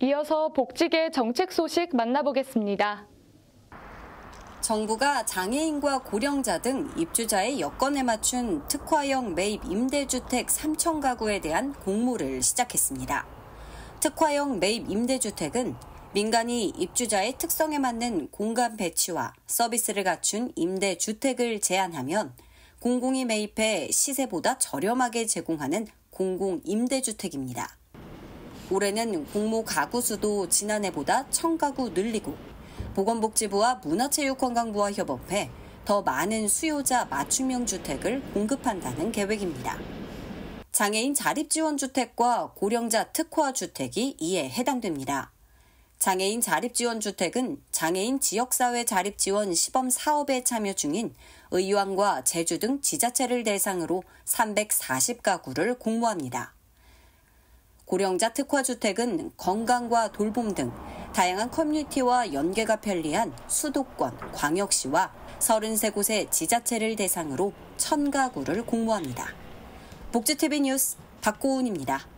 이어서 복지계 정책 소식 만나보겠습니다. 정부가 장애인과 고령자 등 입주자의 여건에 맞춘 특화형 매입 임대주택 3천 가구에 대한 공모를 시작했습니다. 특화형 매입 임대주택은 민간이 입주자의 특성에 맞는 공간 배치와 서비스를 갖춘 임대주택을 제안하면 공공이 매입해 시세보다 저렴하게 제공하는 공공임대주택입니다. 올해는 공모 가구 수도 지난해보다 1,000가구 늘리고 보건복지부와 문화체육관광부와 협업해 더 많은 수요자 맞춤형 주택을 공급한다는 계획입니다. 장애인 자립지원주택과 고령자 특화주택이 이에 해당됩니다. 장애인 자립지원주택은 장애인 지역사회 자립지원 시범사업에 참여 중인 의왕과 제주 등 지자체를 대상으로 340가구를 공모합니다. 고령자 특화주택은 건강과 돌봄 등 다양한 커뮤니티와 연계가 편리한 수도권, 광역시와 33곳의 지자체를 대상으로 1,000가구를 공모합니다. 복지TV 뉴스 박고은입니다.